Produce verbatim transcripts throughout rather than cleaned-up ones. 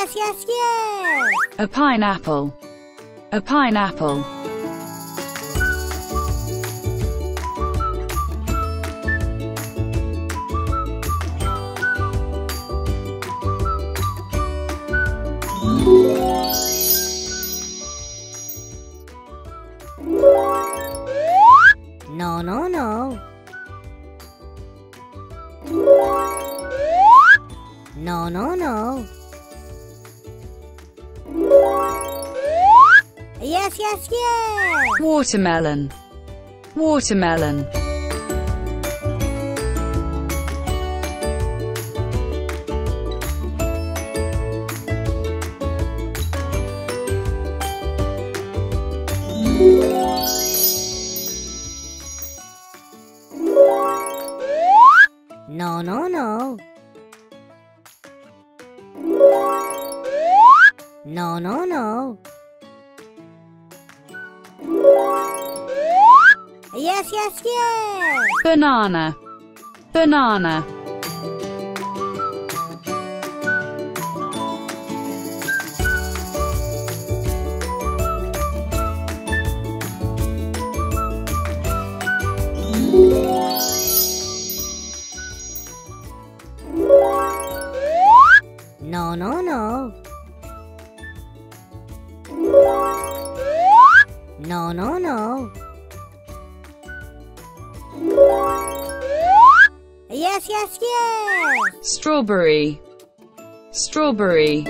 yes, yes, yes. A pineapple. A pineapple. No, no, no. No, no, no. Yes, yes, yes. Watermelon. Watermelon. No, no, no. No, no, no. Yes, yes, yes. Banana. Banana. No, no, no. No, no, no. Yes, yes, yes. Strawberry. Strawberry.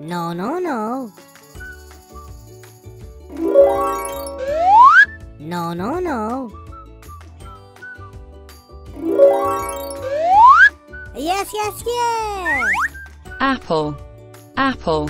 No, no, no. No, no, no. Yes, yes, yes. Apple. Apple.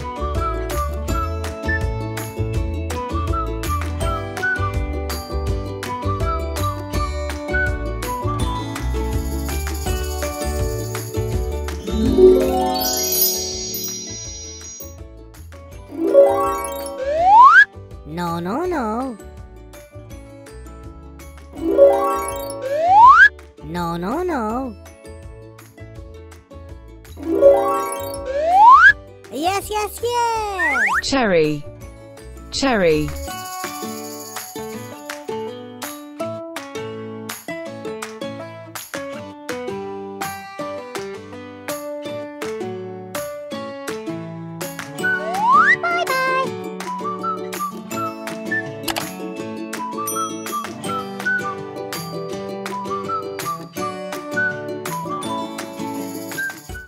No, no, no. No, no, no. Yes, yes, yes. Cherry. Cherry.